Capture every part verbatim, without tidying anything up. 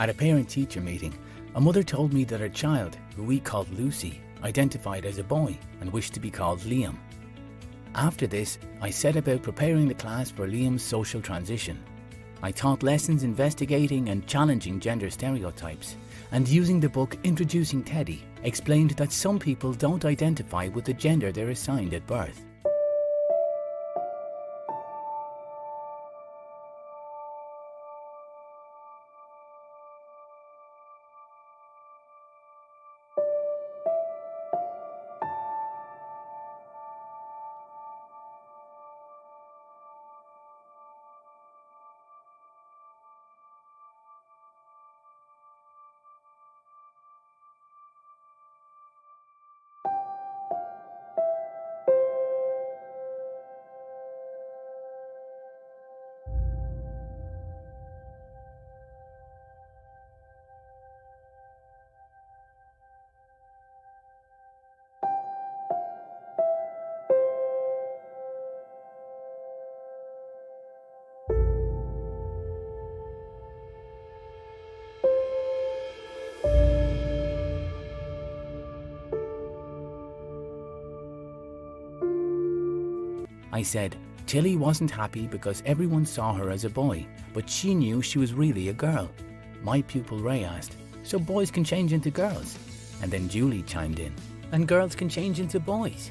At a parent-teacher meeting, a mother told me that her child, who we called Lucy, identified as a boy and wished to be called Liam. After this, I set about preparing the class for Liam's social transition. I taught lessons investigating and challenging gender stereotypes, and using the book Introducing Teddy, explained that some people don't identify with the gender they're assigned at birth. I said, Tilly wasn't happy because everyone saw her as a boy, but she knew she was really a girl. My pupil Ray asked, so boys can change into girls? And then Julie chimed in, and girls can change into boys?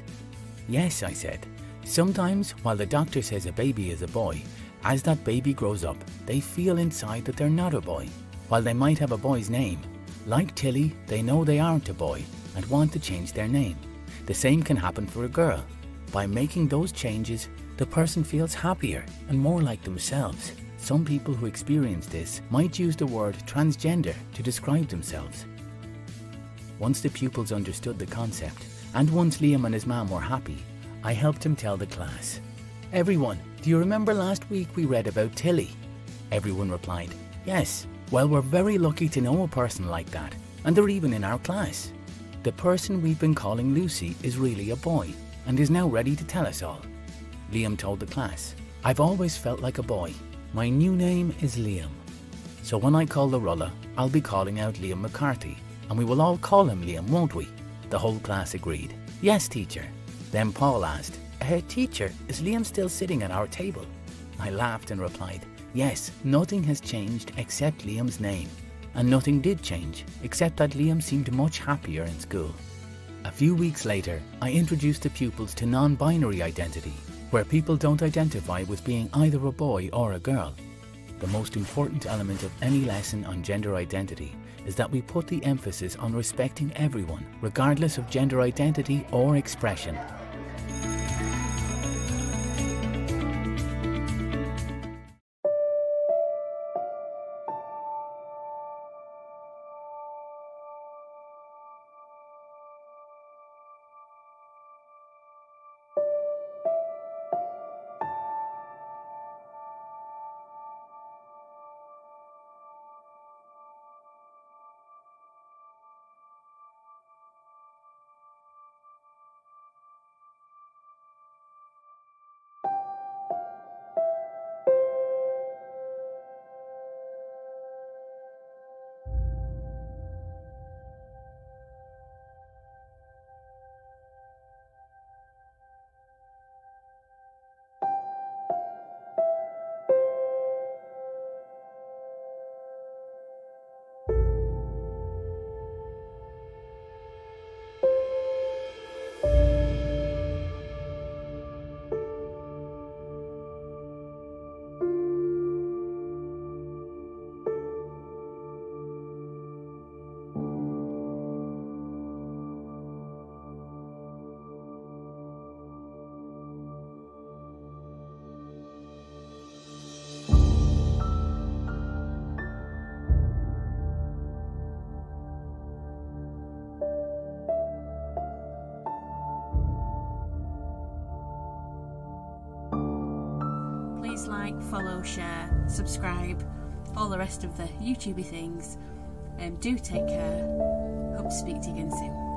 Yes, I said. Sometimes, while the doctor says a baby is a boy, as that baby grows up, they feel inside that they're not a boy. While they might have a boy's name, like Tilly, they know they aren't a boy and want to change their name. The same can happen for a girl. By making those changes, the person feels happier and more like themselves. Some people who experience this might use the word transgender to describe themselves. Once the pupils understood the concept, and once Liam and his mom were happy, I helped him tell the class. Everyone, do you remember last week we read about Tilly? Everyone replied, yes. Well, we're very lucky to know a person like that, and they're even in our class. The person we've been calling Lucy is really a boy, and is now ready to tell us all. Liam told the class, I've always felt like a boy. My new name is Liam. So when I call the roller, I'll be calling out Liam McCarthy, and we will all call him Liam, won't we? The whole class agreed. Yes, teacher. Then Paul asked, Hey, teacher, is Liam still sitting at our table? I laughed and replied, yes, nothing has changed except Liam's name. And nothing did change, except that Liam seemed much happier in school. A few weeks later, I introduced the pupils to non-binary identity, where people don't identify with being either a boy or a girl. The most important element of any lesson on gender identity is that we put the emphasis on respecting everyone, regardless of gender identity or expression. Please like, follow, share, subscribe, all the rest of the YouTubey things. Um, do take care. Hope to speak to you again soon.